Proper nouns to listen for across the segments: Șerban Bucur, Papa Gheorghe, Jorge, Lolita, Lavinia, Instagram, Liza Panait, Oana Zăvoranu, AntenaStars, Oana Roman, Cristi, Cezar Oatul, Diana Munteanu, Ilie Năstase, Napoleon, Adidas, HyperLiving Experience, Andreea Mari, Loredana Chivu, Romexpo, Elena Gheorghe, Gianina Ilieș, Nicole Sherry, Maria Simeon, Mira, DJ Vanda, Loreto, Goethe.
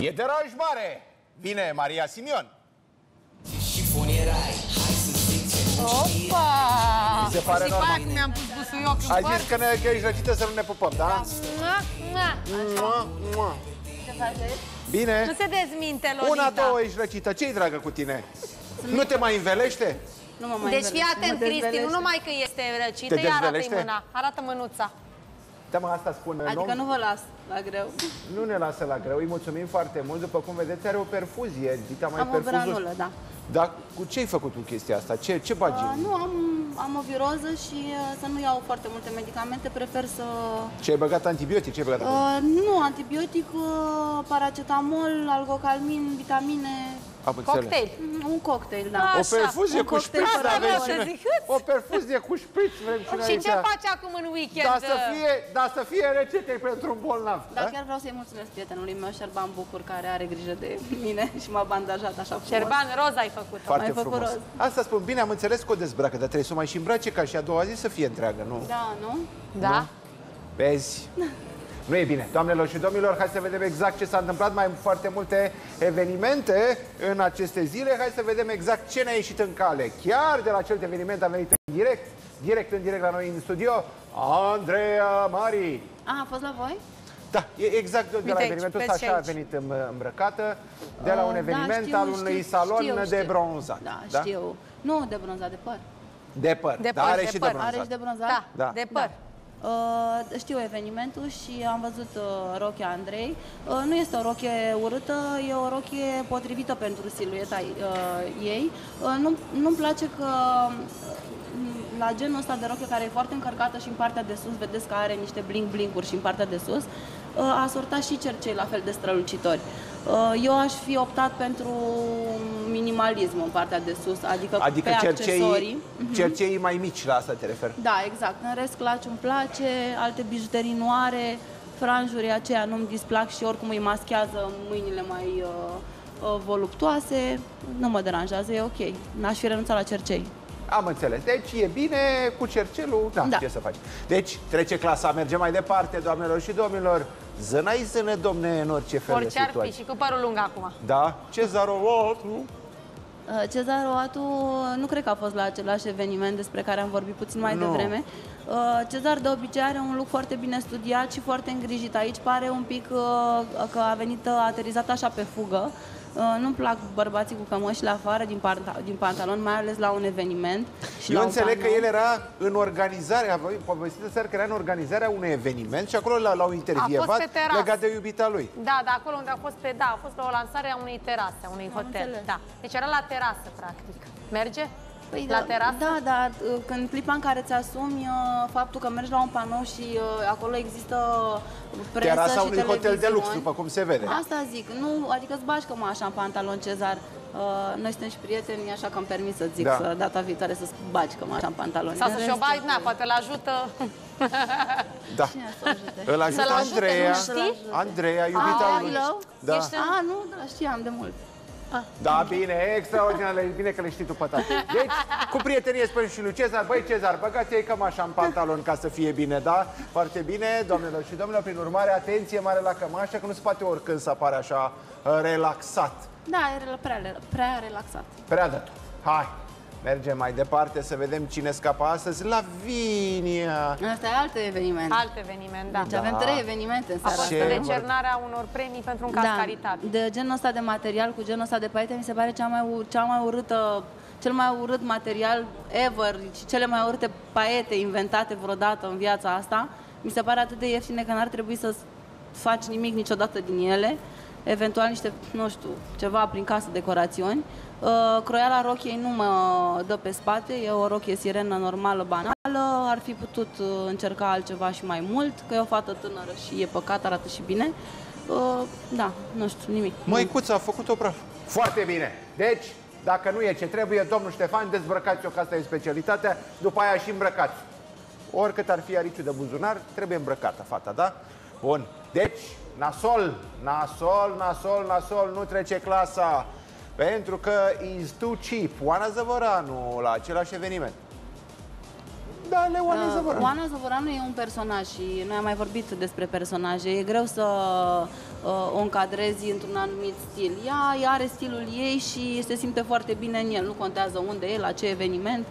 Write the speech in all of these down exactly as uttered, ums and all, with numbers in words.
E deranj mare! Vine Maria Simeon! Opa! Mi se pare normal. Zic, mi-am pus busuiocul. Ai zis că, ne, că ești răcită să nu ne pupăm, da? Ce faceți? Bine. Nu se dezminte, Lolita. Una, două, ești răcită. Ce-i dragă cu tine? Nu te mai învelește? Nu mă mai învelește. Deci fii atent, Cristi, nu numai că este răcită, ea arată-i mâna. Arată mânuța. Da, mă, asta spune. Adică nu vă las la greu. Nu ne lasă la greu, îi mulțumim foarte mult. După cum vedeți, are o perfuzie. Mai am o granulă, da. Dar cu ce ai făcut cu chestia asta? Ce, ce bagi? Uh, nu, am, am o viroză și uh, să nu iau foarte multe medicamente, prefer să... Ce ai băgat antibiotic? Ce ai băgat uh, nu, antibiotic, uh, paracetamol, algocalmin, vitamine... Cocktail. Un cocktail, da. Așa, o perfuzie cu șpriț, o perfuzie cu șpriț vrem și noi aici. Și ce faci acum în weekend? Dar să fie, dar să fie rețete pentru un bolnav. Dar chiar vreau să-i mulțumesc prietenului meu, Șerban Bucur, care are grijă de mine și m-a bandajat așa frumos. Șerban, roz ai făcut. Foarte frumos. Asta spun, bine, am înțeles că o dezbracă, dar trebuie să o mai și îmbrace ca și a doua zi să fie întreagă, nu? Da, nu? Da. Vezi? Nu e bine. Doamnelor și domnilor, hai să vedem exact ce s-a întâmplat. Mai foarte multe evenimente în aceste zile. Hai să vedem exact ce ne-a ieșit în cale. Chiar de la acel eveniment am venit în direct, direct în direct la noi în studio, Andreea Mari. A, a fost la voi? Da, exact de la evenimentul ăsta așa a venit îmbrăcată, de la un eveniment al unui salon de bronzat. Da, știu. Nu de bronzat, de păr. De păr, dar are și de bronzat. Are și de bronzat? Da, de păr. Uh, știu evenimentul și am văzut uh, rochia Andrei. Uh, nu este o rochie urâtă, e o rochie potrivită pentru silueta uh, ei. Uh, nu, nu-mi place că uh, la genul ăsta de rochie care e foarte încărcată și în partea de sus, vedeți că are niște bling-bling-uri și în partea de sus, uh, a sortat și cercei la fel de strălucitori. Uh, eu aș fi optat pentru minimalism în partea de sus, adică, adică pe cercei, accesorii. Cercei uh-huh. mai mici, la asta te referi? Da, exact. În rest, claci îmi place, alte bijuterii nu are, franjurii aceia nu-mi displac și oricum îi maschează mâinile mai uh, uh, voluptoase. Nu mă deranjează, e ok. N-aș fi renunțat la cercei. Am înțeles. Deci e bine cu cercelul, da, da, ce să faci. Deci trece clasa, merge mai departe, doamnelor și domnilor. Zânai zâne, domne, în orice fel orice de situație. Orice ar fi și cu părul lung acum. Da. Cezar Oatul. Cezar Oatul nu cred că a fost la același eveniment despre care am vorbit puțin mai no. devreme. Cezar de obicei are un look foarte bine studiat și foarte îngrijit. Aici pare un pic că a venit aterizat așa pe fugă. Nu-mi plac bărbații cu cămăși la afară din, panta din pantalon, mai ales la un eveniment. Și eu înțeleg că el era în organizarea, povestit de seară că era în organizarea unui eveniment și acolo l-au intervievat legat de iubita lui. Da, da, acolo unde a fost pe, da, a fost la o lansare a unei terase, a unui hotel. Da. Deci era la terasă, practic. Merge? Păi la terasă? Da, dar când clipa în care ți-asumi faptul că mergi la un panou și acolo există presă terasa și terasa unui hotel de lux, după cum se vede. Asta zic, nu, adică îți bași cam așa în pantalon, Cezar. Uh, noi suntem și prieteni, așa că îmi permis să zic da. Să, data viitoare să-ți bagi cam așa în pantaloni. Sau să-și o bagi, na, poate îl ajută. Da. Cine să ajute? Îl ajută Andreea, Andreea, iubita lui. Da. Ești... A, nu, da, știam de mult. Ah. Da, bine, extraordinar, bine că le știi tu pe tata. Deci, cu prietenie spune și lui Cezar, băi Cezar, băgați-i cam așa în pantalon ca să fie bine, da? Foarte bine, doamnelor și domnilor, prin urmare, atenție mare la cămașă, că nu se poate oricând să apare așa relaxat. Da, e prea, prea relaxat. Prea dat. Hai, mergem mai departe să vedem cine scapă astăzi. Lavinia! Asta e alt eveniment. Alt eveniment, da. Deci da. Avem trei evenimente în seara. A fost decernarea unor premii pentru un caz da. caritabil. De genul ăsta de material, cu genul ăsta de paiete, mi se pare cea mai, cea mai urâtă, cel mai urât material ever și cele mai urâte paiete inventate vreodată în viața asta. Mi se pare atât de ieftine că n-ar trebui să faci nimic niciodată din ele. Eventual niște, nu știu, ceva prin casă, decorațiuni. Uh, croiala rochiei nu mă dă pe spate, e o rochie sirenă normală, banală, ar fi putut încerca altceva și mai mult, că e o fată tânără și e păcat, arată și bine. Uh, da, nu știu, nimic. Măicuța a făcut-o praf. Foarte bine! Deci, dacă nu e ce trebuie, domnul Ștefan, dezbrăcați-o, că asta e specialitatea, după aia și îmbrăcați. Oricât ar fi ariciu de buzunar, trebuie îmbrăcată fata, da? Bun, deci... Nasol, nasol, nasol, nasol, nu trece clasa, pentru că is too cheap. Oana Zăvoranu la același eveniment. Da, le Oana uh, Zăvoranu. Oana Zăvoranu e un personaj și noi am mai vorbit despre personaje. E greu să o încadrezi într-un anumit stil. Ea, ea are stilul ei și se simte foarte bine în el, nu contează unde e, la ce eveniment.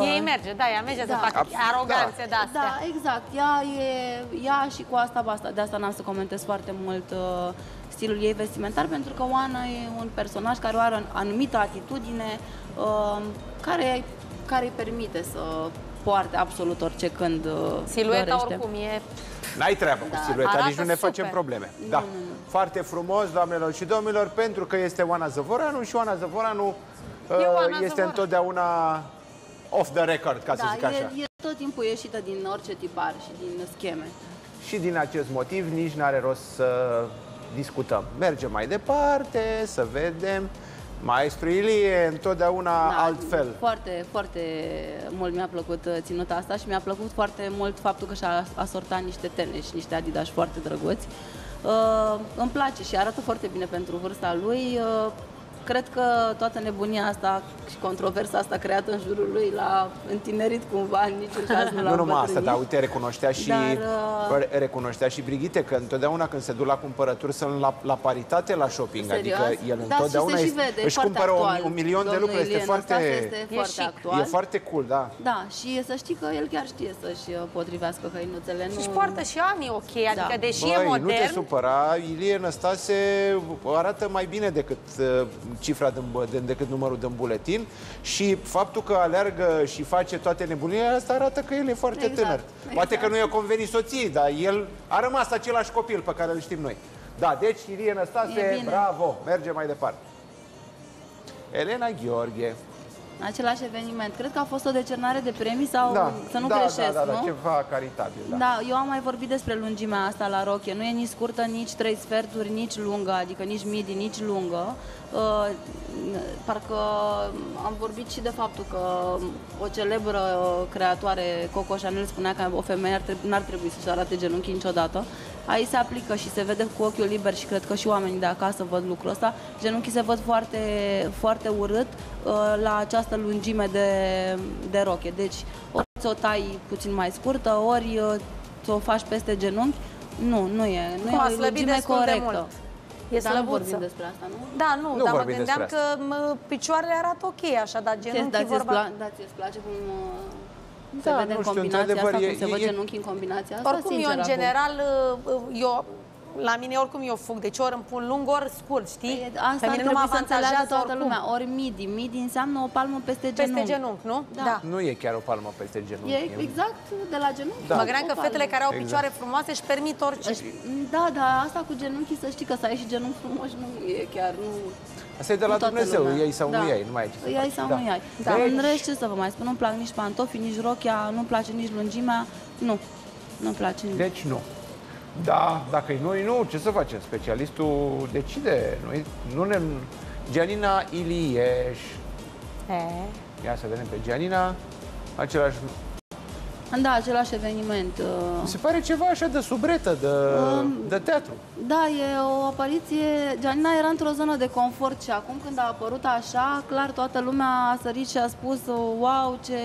Ei merge, da, ea merge da. să facă aroganțe da. de-astea. Da, exact, ea e, ea și cu asta, basta. De asta n-am să comentez foarte mult uh, stilul ei vestimentar, pentru că Oana e un personaj care are o anumită atitudine uh, care, care îi permite să poarte absolut orice când uh, silueta dorește. Oricum e... N-ai treabă da. cu silueta, arată nici nu ne super. facem probleme. Da. Nu, nu, nu. Foarte frumos, doamnelor și domnilor, pentru că este Oana Zăvoranu și Oana Zăvoranu uh, Oana este Zăvoranu. întotdeauna... off the record, ca da, să zic așa. E, e tot timpul ieșită din orice tipar și din scheme. Și din acest motiv nici n-are rost să discutăm. Mergem mai departe, să vedem. Maestru Ilie, întotdeauna da, altfel. Foarte, foarte mult mi-a plăcut ținuta asta și mi-a plăcut foarte mult faptul că și-a asortat niște tene și niște Adidas foarte drăguți. Uh, îmi place și arată foarte bine pentru vârsta lui. Uh, Cred că toată nebunia asta și controversa asta creată în jurul lui l-a întinerit cumva, în niciun caz nu l-a Nu numai asta, dar uite, recunoștea și, dar, recunoștea și Brigitte că întotdeauna când se duc la cumpărături sunt la, la paritate la shopping. Serios? Adică el da, întotdeauna și este, vede, își cumpără actual, un milion de lucruri, este Ilie foarte, este e, foarte actual. E foarte cool, da. Da, și să știi că el chiar știe să-și potrivească hăinuțele. Și-și nu... poartă și ani ok, adică da. deși Băi, e modern... nu te supăra, Ilie Năstase arată mai bine decât... cifra din, decât numărul din buletin și faptul că aleargă și face toate nebunile, asta arată că el e foarte exact, tânăr. Exact. Poate că nu i-a convenit soției, dar el a rămas același copil pe care îl știm noi. Da, deci Ilie Năstase, bravo! Merge mai departe. Elena Gheorghe. Același eveniment. Cred că a fost o decernare de premii sau da, să nu da, greșesc, da, da, nu? Da, ceva caritabil. Da. da, eu am mai vorbit despre lungimea asta la rochie. Nu e nici scurtă, nici trei sferturi, nici lungă, adică nici midi, nici lungă. Uh, parcă am vorbit și de faptul că o celebră creatoare, Coco Chanel, spunea că o femeie n-ar trebui să-și arate genunchii niciodată. Aici se aplică și se vede cu ochiul liber și cred că și oamenii de acasă văd lucrul ăsta. Genunchii se văd foarte, foarte urât uh, la această lungime de, de roche. Deci ori ți-o tai puțin mai scurtă, ori ți-o faci peste genunchi. Nu, nu e. Nu e o lungime corectă. E dar nu vorbim despre asta, nu? Da, nu, nu dar mă gândeam că picioarele arată ok așa, dar genunchii da, vorba... Pla da, ți-e place cum... Da, se vede în combinația asta, cum se văd genunchii în combinația asta? Oricum, eu, în general, eu... La mine oricum eu fug, deci ori îmi pun lung, ori scurt, știi? Asta pe mine nu mă avantajează toată oricum. lumea, ori midi. Midi înseamnă o palmă peste genunchi. Peste genunchi, nu? Da. da. Nu e chiar o palmă peste genunchi. E exact de la genunchi. Da. Mă gândeam că fetele care au picioare exact. frumoase își permit orice. Da, dar asta cu genunchii, să știi că să ai și genunchi frumos nu e chiar, nu... Asta e de la Dumnezeu, lumea. Ei sau da. nu ei, nu mai ai ce să iai sau da. nu iai. Dar deci... în rest, ce să vă mai spun, nu-mi plac nici pantofii, nici rochia, nu-mi place nici lungimea, nu. Nu-mi place nici. Deci nu. Da, dacă noi nu, ce să facem? Specialistul decide. Noi nu ne... Gianina Ilieș. E. Ia să vedem pe Gianina. Același... Da, același eveniment. Mi se pare ceva așa de subretă, de, um, de teatru. Da, e o apariție... Gianina era într-o zonă de confort și acum când a apărut așa, clar toată lumea a sărit și a spus wow, ce...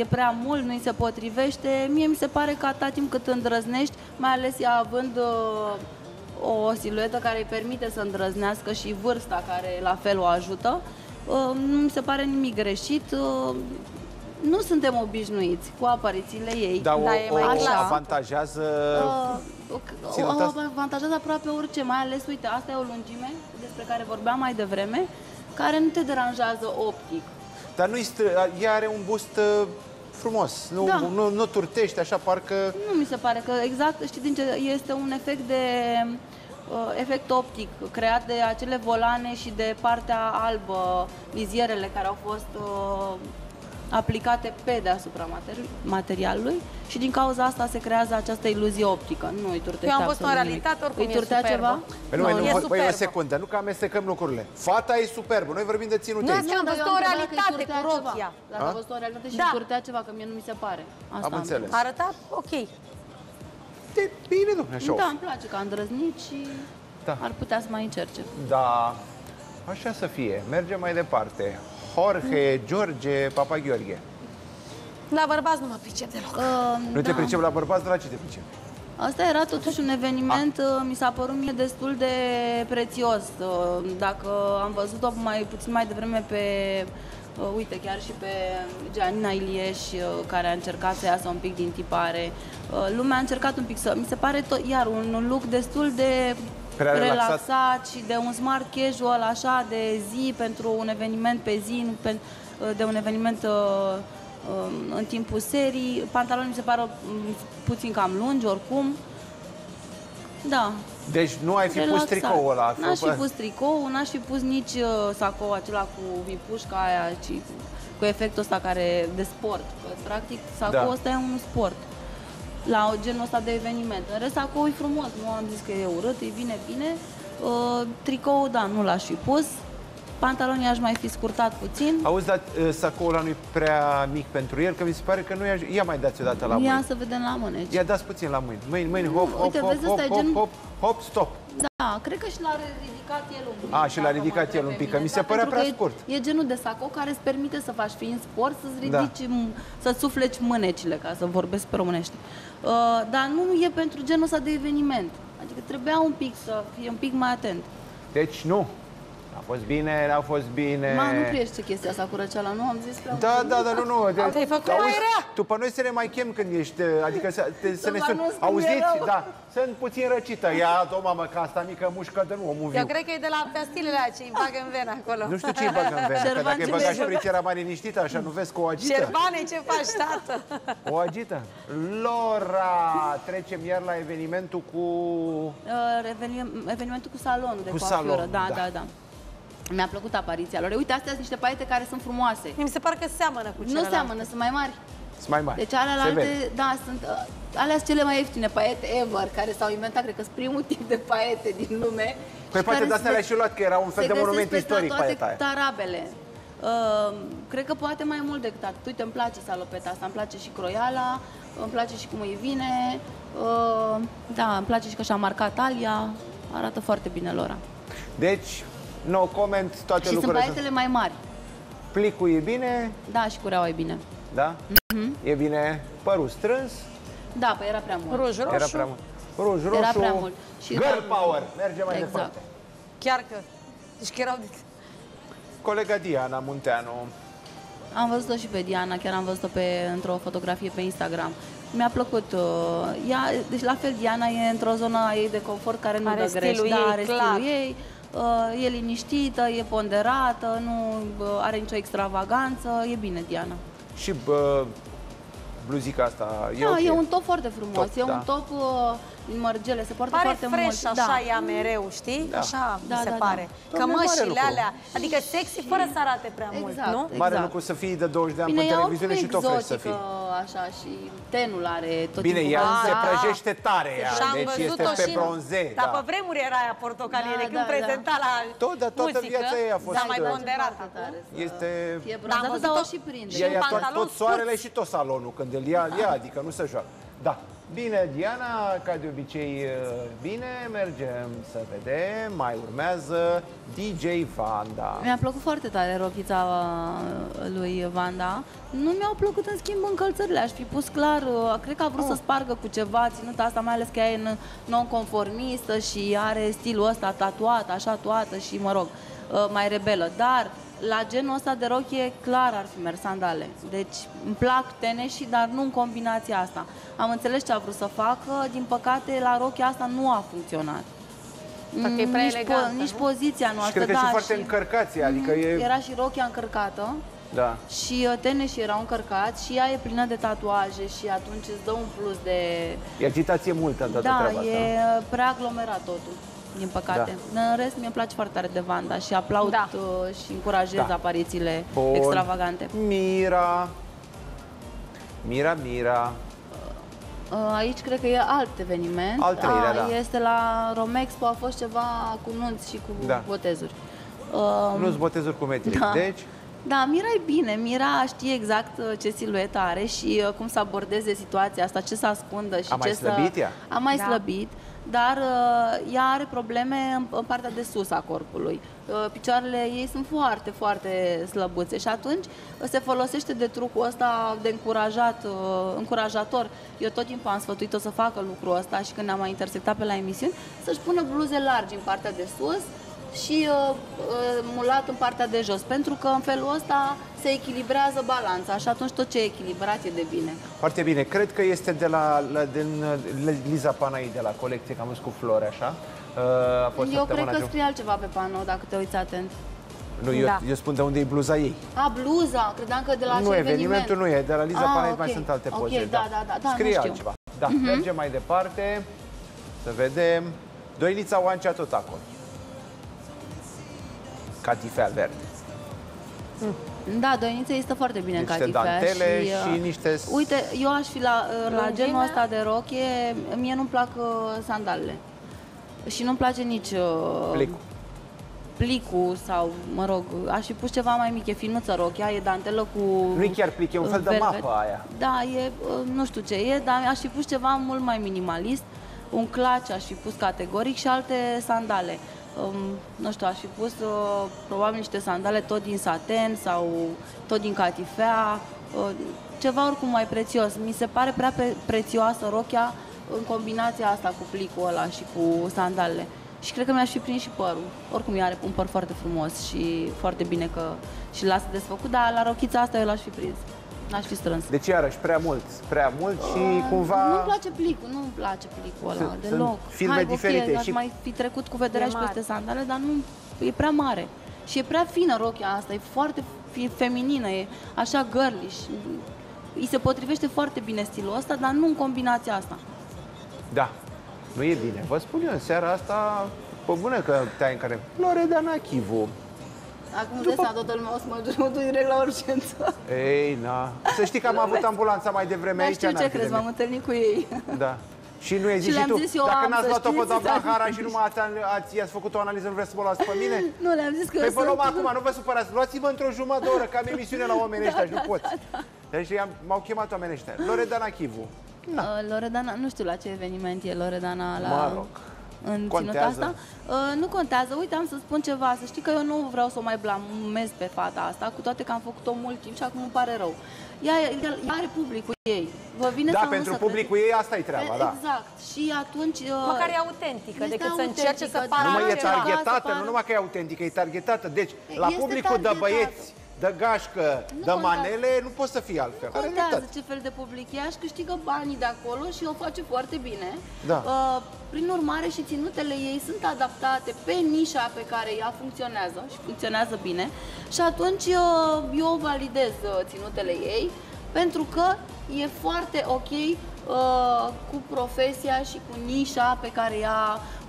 e prea mult, nu-i se potrivește. Mie mi se pare că atâta timp cât îndrăznești, mai ales ea având uh, o siluetă care îi permite să îndrăznească și vârsta care la fel o ajută, uh, nu mi se pare nimic greșit. Uh, nu suntem obișnuiți cu aparițiile ei. Dar o, da, o, o avantajează... Uh, o, o avantajează aproape orice, mai ales, uite, asta e o lungime despre care vorbeam mai devreme, care nu te deranjează optic. Dar nu ea are un bust frumos, nu, da. nu, nu turtește, așa parcă... Nu mi se pare că exact, știi din ce, este un efect de uh, efect optic creat de acele volane și de partea albă, vizierele care au fost uh, aplicate pe deasupra materi materialului și din cauza asta se creează această iluzie optică. Nu îi turtește. Eu am văzut în realitate, oricum îi turtea ceva? Păi, nu, nu, nu, e superbă. Păi o secundă, nu că amestecăm lucrurile. Fata e superbă, noi vorbim de ținute. Nu, nu am văzut o realitate cu rochia. Dacă am văzut o realitate și da. turtea ceva, că mie nu mi se pare. Asta am, am înțeles. Arăta ok. De bine, domnule, așa. Da, îmi place că a îndrăznit și da. ar putea să mai încerce. Da, așa să fie. Mergem mai departe. Jorge, Jorge, Papa Gheorghe. La bărbați nu mă pricep deloc. Uh, nu da. te pricep la bărbați, de la ce te pricep? Asta era totuși un eveniment, a. mi s-a părut mie destul de prețios. Dacă am văzut-o mai puțin mai devreme pe, uite, chiar și pe Gianina Ilieș, care a încercat să iasă un pic din tipare, lumea a încercat un pic să... Mi se pare tot, iar un look destul de relaxat. relaxat și de un smart casual, așa, de zi, pentru un eveniment pe zi, de un eveniment... în timpul serii. Pantalonii mi se pară puțin cam lungi, oricum. Da. Deci nu ai fi relaxat. Pus tricoul ăla? N-aș fi pus tricoul, n-aș fi pus nici sacou acela cu vipușca aia, ci cu efectul ăsta care de sport. Că, practic, sacoul ăsta da. E un sport. La genul ăsta de eveniment. În rest, sacoul e frumos. Nu am zis că e urât, e bine, bine. Uh, tricoul, da, nu l-aș fi pus. Pantalonii aș mai fi scurtat puțin. Auzi, dar sacoul ăla nu-i prea mic pentru el? Că mi se pare că nu i-aș... Ia mai dați odată la mâini. Ia să vedem la mâine. Ia dați puțin la mâini. Mâini, mâini, hop, hop, hop, hop, hop, hop, hop, stop. Da, cred că și l-a ridicat el un pic. A, și l-a ridicat el un pic, că mi se părea prea scurt. E genul de sacou care îți permite să faci, fiind sport, să-ți ridici, să-ți sufleci mânecile, ca să vorbesc pe românește. Dar nu e pentru genul ăsta de eveniment. Adică trebuia un pic să fie un pic mai atent. Deci nu. A fost bine, n-a fost bine. Ma, nu priește chestia asta cu răceala, nu? Am zis prea Da, da, dar nu, nu. De, Te-ai făcut auzi, mai rea. Tu pe noi să ne mai chem când ești, adică să, te, să ne sun. Auziți? Da, sunt puțin răcită. Ia, o mamă, ca asta mică mușcă de nu, omul viu. Eu cred că e de la pastilele aia ce-i bagă în vena acolo. Nu știu ce-i bagă în vena, că dacă îi băga și friciera mai liniștită, așa, nu vezi că o agită. Șerbane, ce faci, tată? O agită. Lora, trecem iar la evenimentul cu... Uh, evenimentul cu salonul de coafioră. Da, da, da. Mi-a plăcut apariția lor. Uite, astea sunt niște palete care sunt frumoase. Mi se pare că seamănă cu celelalte. Nu seamănă, sunt mai mari. Sunt mai mari. Deci alelalte, da, sunt uh, alea sunt cele mai ieftine paiete ever, care s-au inventat, cred că sunt primul tip de paiete din lume. Păi poate de astea le-ai și luat, că era un fel de monument istoric paieta aia. Tarabele. Uh, cred că poate mai mult decât atât. Uite, îmi place salopeta asta, îmi place și croiala, îmi place și cum îi vine. Uh, da, îmi place și că și-a marcat talia. Arată foarte bine Lora. Deci... No comment, toate și lucrurile. Și sunt paietele mai mari. Plicul e bine. Da, și cureaua e bine. Da? Mm-hmm. E bine. Părul strâns. Da, păi era prea mult. Ruj roșu. Era prea mult. Ruj roșu. Era prea mult. Și girl power. Merge mai exact. departe. Chiar că... Deci chiar au... Colega Diana Munteanu. Am văzut-o și pe Diana, chiar am văzut-o într-o fotografie pe Instagram. Mi-a plăcut. Ea, deci la fel, Diana e într-o zonă a ei de confort care nu are dă greș. Ei, da, are clar. stilul ei. E liniștită, e ponderată, nu are nicio extravaganță, e bine, Diana. Și bă, bluzica asta e da, okay. e un top foarte frumos, top, e da. un top uh, mărgele, se poartă pare foarte fresh, mult. așa da. ea mereu, știi? Da. Așa da, mi se da, pare. Da. Cămășile alea, adică sexy fără să arate prea exact, mult, nu? Exact. Mare lucru să fii de douăzeci de ani bine, pe televiziune și tot fresh să fii. Așa și tenul are tot Bine, ea se prăjește tare, ea, deci este pe bronze. Dar pe vremuri era aia portocaliere, da, când da, prezenta da. la tot, da, toată muzică, viața ei a fost da, mai ponderată. Este... E bronzată, dar o și prinde. Ea ia tot, tot soarele și tot salonul, când el ia, ia, adică nu se joacă. Da. Bine, Diana, ca de obicei, bine, mergem să vedem, mai urmează D J Vanda. Mi-a plăcut foarte tare rochița lui Vanda. Nu mi-au plăcut, în schimb, încălțările, aș fi pus clar, cred că a vrut oh. să spargă cu ceva ținuta asta, mai ales că ea e non-conformistă și are stilul ăsta tatuat, așa toată și, mă rog, mai rebelă, dar... La genul ăsta de rochie, clar ar fi mers sandale. Deci îmi plac teneșii, dar nu în combinația asta. Am înțeles ce a vrut să facă, din păcate la rochia asta nu a funcționat. Că e prea nici, elegantă, po nici nu? poziția noastră. Și cred că da, și foarte și... încărcație, adică e... Era și rochia încărcată. Da. Și teneșii erau încărcați și ea e plină de tatuaje și atunci îți dă un plus de... E agitație multă în toată da, treaba asta. Da, e prea aglomerat totul. Din păcate. Da. În rest, mi-e place foarte tare de Vanda și aplaud da. și încurajez da. aparițiile Bun. extravagante. Mira. Mira, Mira. Aici cred că e alt eveniment. Al treilea, da. Este la Romexpo, a fost ceva cu nunți și cu da. botezuri. Nunți, botezuri cu metri. Da. Deci... Da, Mira e bine. Mira știe exact ce silueta are și cum să abordeze situația asta, ce să ascundă și a ce să... A mai slăbit ea? A mai da. slăbit. dar uh, ea are probleme în, în partea de sus a corpului. Uh, picioarele ei sunt foarte, foarte slăbuțe și atunci uh, se folosește de trucul ăsta de încurajat, uh, încurajator. Eu tot timpul am sfătuit-o să facă lucrul ăsta și când ne-am mai intersectat pe la emisiuni, să-și pună bluze largi în partea de sus și uh, uh, mulat în partea de jos, pentru că în felul ăsta se echilibrează balanța și atunci tot ce e echilibrat e de bine. Foarte bine. Cred că este de la, la din, Liza Panait, de la colecție, că am văzut cu flori, așa. Uh, a fost eu cred că scrie altceva pe panou, dacă te uiți atent. Nu, eu, da. eu spun de unde e bluza ei. A, bluza! Credeam că de la Nu, evenimentul nu e. De la Liza ah, Panait okay. mai sunt alte poze. Okay, da. Da, da, da, scrie altceva. Da, uh-huh. Mergem mai departe. Să vedem. Doilița Oancea tot acolo. Catifea verde. Da, Doinița este foarte bine în catifea. Niște dantele și, uh, și niște... Uite, eu aș fi la, la genul ăsta de rochie. Mie nu-mi plac uh, sandalele. Și nu-mi place nici... Uh, plicul. Plicul sau, mă rog, aș fi pus ceva mai mic. E finuță rochia, e dantelă cu... Nu-i chiar plic, e un fel velvet. de mapă aia. Da, e, uh, nu știu ce e, dar aș fi pus ceva mult mai minimalist. Un claci aș fi pus categoric și alte sandale. Um, nu știu, aș fi pus uh, probabil niște sandale tot din saten sau tot din catifea, uh, ceva oricum mai prețios. Mi se pare prea pre prețioasă rochia în combinația asta cu plicul ăla și cu sandalele. Și cred că mi-aș fi prins și părul. Oricum, ea are un păr foarte frumos și foarte bine că și-l lasă desfăcut, dar la rochița asta eu l-aș fi prins. N-aș fi strâns. Deci iarăși, prea mult, prea mult și uh, cumva... Nu-mi place plicul, nu-mi place plicul ăla, sunt, deloc. Sunt filme Hai, diferite. Fie, și... Aș mai fi trecut cu vederea și peste sandale, dar nu, e prea mare. Și e prea fină rochia asta, e foarte e feminină, e așa girlish. Îi se potrivește foarte bine stilul ăsta, dar nu în combinația asta. Da, nu e bine. Vă spun eu, în seara asta, pe bună că te-ai în care... Loredana Chivu. Acum de seama toată lumea o să mă duc direct la urgență. Ei, na. Să știi că am avut ambulanța mai devreme aici. Știu ce crezi, m-am întâlnit cu ei. Da. Și nu e zis și tu, dacă n-ați luat-o pe doamna Hara și numai ați făcut o analiză, nu vreți să mă luați pe mine? Nu, le-am zis că eu sunt... Păi vă luăm acum, nu vă supărați, luați-vă într-o jumătate de oră, că am emisiune la oamenii ăștia și nu pot. Deci m-au chemat oamenii ăștia. Loredana Chivu. Loredana, nu știu la ce eveniment e Loredana la... Mă rog. În contează. Asta. Uh, nu contează. Uite, am să spun ceva. Să știi că eu nu vreau să o mai blamez pe fata asta, cu toate că am făcut-o mult timp și acum îmi pare rău. Ea, ea are publicul ei. Vă vine da, pentru să publicul crede? Ei asta e treaba, da. Exact. Și atunci... Uh, Măcar e autentică, decât autentică, să încerce să pară Nu mai e targetată, nu numai că e autentică, e targetată. Deci, la este publicul targetată. de băieți, de gașcă, nu de contează. manele, nu poți să fie altfel. Nu contează ce fel de public e, și câștigă banii de acolo și o face foarte bine. Da. Uh, prin urmare și ținutele ei sunt adaptate pe nișa pe care ea funcționează și funcționează bine. Și atunci uh, eu validez uh, ținutele ei, pentru că e foarte ok uh, cu profesia și cu nișa pe care ea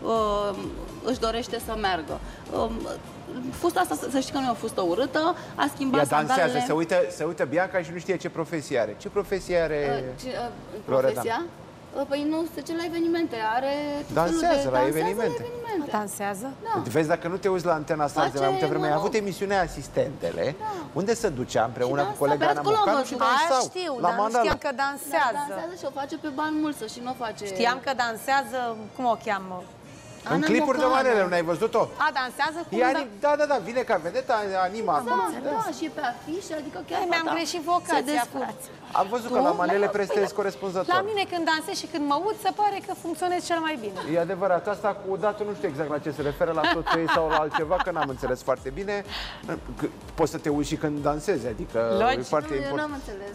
uh, își dorește să meargă. Uh, Fusta asta, să știi că nu a fost o urâtă, a schimbat Ea dansează, sandalele. se uită, se uită Bianca și nu știe ce profesie are. Ce profesie are uh, ce, uh, Profesia? Uh, păi nu, se duce la evenimente, are... Dansează, de, la, dansează evenimente. la evenimente. Dansează? Da. Vezi, dacă nu te uiți la Antena Stars de mai multe vreme, a avut emisiunea Asistentele, da. unde se ducea împreună cu colega Ana Bocanu și dansau. Știu, la dar nu știam că dansează. Da, dansează și o face pe bani mulți și nu o face... Știam că dansează, cum o cheamă? În clipuri de manele, nu ai văzut-o? A, dansează cu ea. Da, da, da, vine ca vedetă, anima. Da, și pe afișe, adică chiar mi-am greșit vocația. Am văzut că la manele prestez corespunzător. La mine când dansez și când mă ud, se pare că funcționez cel mai bine. E adevărat, asta cu datul nu știu exact la ce se referă, la soțul ei sau la altceva, că n-am înțeles foarte bine. Poți să te uiți și când dansezi, adică e foarte important. Nu, eu n-am înțeles.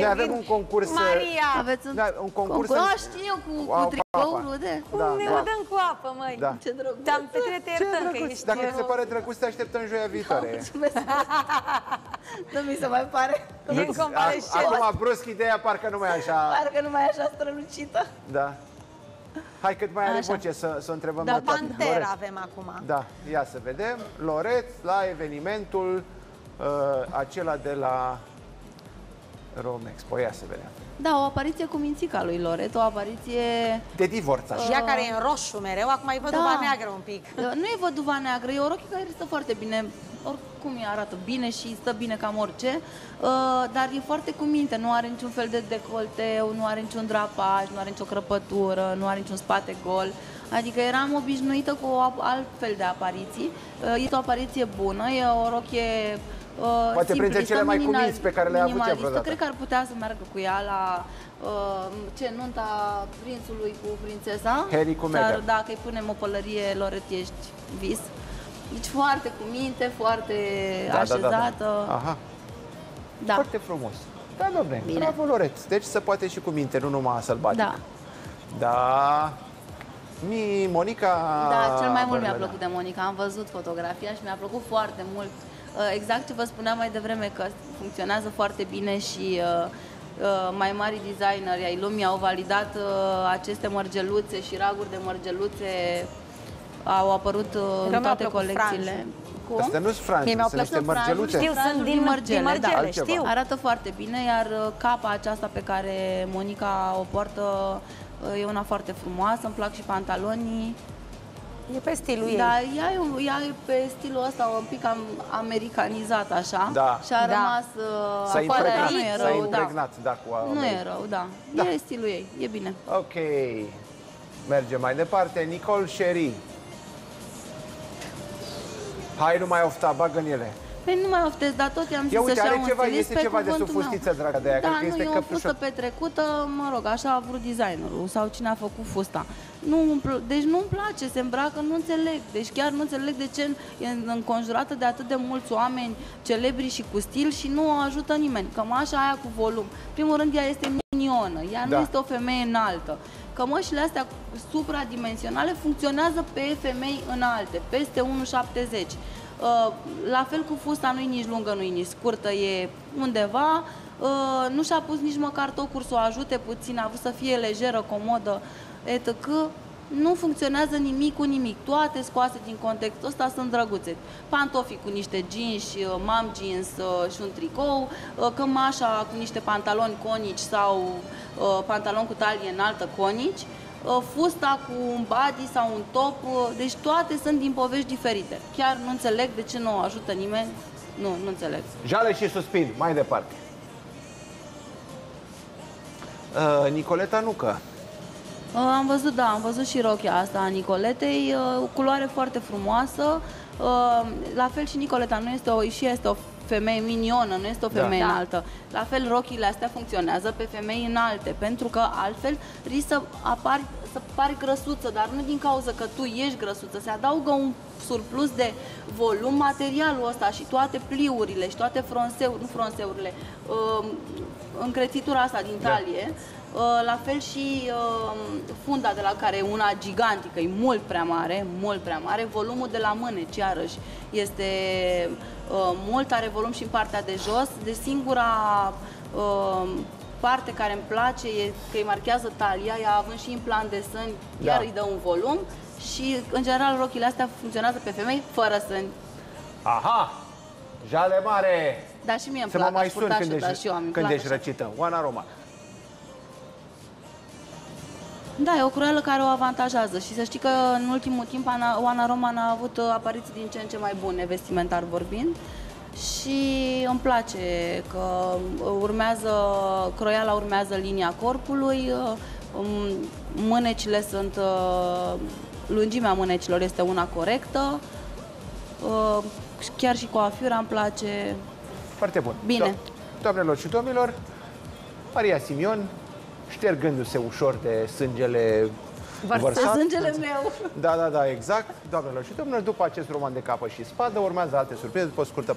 Ne avem un concurs. Maria! Aveți un concurs. Nu știu, cu tricouri rude. Ne udăm cu apă, măi. Da. Ce drăguț! Te-am petrecut, te iertăm că ești... Dacă ți se pare drăguț, te așteptăm joia viitoare. Nu mi se mai pare. Acum, brusc, ideea parcă nu mai așa... Parcă nu mai așa strălucită. Da. Hai, cât mai are voce să o întrebăm. Da, Pantera avem acum. Da, ia să vedem. Loret la evenimentul acela de la Romexpo. Ia să vedem. Da, o apariție cu mințica lui Loreto, o apariție... De divorț, așa. Ea care e în roșu mereu, acum e văduva da. neagră un pic. Nu e văduva neagră, e o rochie care stă foarte bine, oricum ea arată bine și stă bine cam orice, dar e foarte cu minte, nu are niciun fel de decolteu, nu are niciun drapaj, nu are nicio crăpătură, nu are niciun spate gol. Adică eram obișnuită cu o altfel de apariții. Este o apariție bună, e o rochie uh, poate printre cele mai cuminți pe care le-a avut ea vreodată. Cred că ar putea să meargă cu ea la uh, ce, nunta prințului cu prințesa. Harry cu Meghan. Dar dacă îi punem o pălărie loretiești vis. Deci foarte cuminte, foarte da, așezată. Da, da, da. Aha. Da. Foarte frumos. Da, domne, bravo, Loret. Deci se poate și cu minte, nu numai sălbatic. Da. Da. Mi, Monica... Da, cel mai mult mi-a plăcut de Monica. Am văzut fotografia și mi-a plăcut foarte mult. Exact ce vă spuneam mai devreme, că funcționează foarte bine și mai mari designeri ai lumii au validat aceste mărgeluțe și raguri de mărgeluțe. Au apărut în toate colecțiile. Asta nu-s franci, sunt mărgeluțe. Știu, sunt din mărgele, da, știu. Arată foarte bine, iar capa aceasta pe care Monica o poartă e una foarte frumoasă, îmi plac și pantalonii. E pe stilul ei. Da, ea e, ea e pe stilul ăsta un pic am, americanizat așa da. Și a da. Rămas uh, impregnat, nu e rău, impregnat, da. Da, nu e rău, da. Da. E stilul ei, e bine. Ok, mergem mai departe. Nicole Sherry. Hai, nu mai ofta, bagă în ele. Păi nu mai oftez, dar tot i-am zis să-și iau un stilist. Este ceva de sub fustiță, dragă de aia. Da, nu, este e o fustă petrecută, mă rog, așa a vrut designerul sau cine a făcut fusta. Nu, deci nu-mi place, se îmbracă, nu înțeleg. Deci chiar nu înțeleg de ce e înconjurată de atât de mulți oameni celebri și cu stil și nu o ajută nimeni. Cămașa aia cu volum. Primul rând, ea este minionă, ea da. Nu este o femeie înaltă. Cămășile astea supradimensionale funcționează pe femei înalte, peste unu șaptezeci. La fel cu fusta, nu-i nici lungă, nu-i nici scurtă, e undeva. Nu și-a pus nici măcar tocuri să o ajute puțin, a vrut să fie lejeră, comodă, et cetera. Nu funcționează nimic cu nimic, toate scoase din contextul ăsta sunt drăguțe. Pantofii cu niște jeans, mom jeans și un tricou, cămașa cu niște pantaloni conici sau pantaloni cu talie înaltă conici, fusta cu un body sau un top, deci toate sunt din povești diferite. Chiar nu înțeleg de ce nu o ajută nimeni, nu, nu înțeleg. Jale și suspin, mai departe. Uh, Nicoleta Nucă. Am văzut, da, am văzut și rochia asta a Nicoletei, o culoare foarte frumoasă. La fel și Nicoleta, nu este o, și este o femeie minionă, nu este o femeie da. Înaltă. La fel, rochile astea funcționează pe femei înalte, pentru că altfel risc să apari, să pari grăsuță, dar nu din cauza că tu ești grăsuță, se adaugă un surplus de volum materialul ăsta și toate pliurile și toate fronseu, nu fronseurile, încrețitura asta din talie. Da. La fel și uh, funda de la care e una gigantică, e mult prea mare, mult prea mare. Volumul de la mâneci, iarăși, este uh, mult, are volum și în partea de jos. De singura uh, parte care îmi place e că îi marchează talia, ea având și implant de sân, iar da. Îi dă un volum. Și, în general, rochile astea funcționează pe femei fără sân. Aha! Jale mare! Dar și mie îmi place, aș purta și eu, și eu am când ești răcită, Oana Roman. Da, e o croială care o avantajează și să știi că în ultimul timp Ana, Oana Roman a avut apariții din ce în ce mai bune, vestimentar vorbind, și îmi place că urmează, croiala urmează linia corpului, mânecile sunt, lungimea mânecilor este una corectă, chiar și coafura îmi place. Foarte bun. Bine. Doamnelor și domnilor, Maria Simeon, ștergându-se ușor de sângele vărsat. Sângele meu! Da, da, da, exact. Doamnelor și domnilor, după acest roman de capă și spadă, urmează alte surprize după scurtă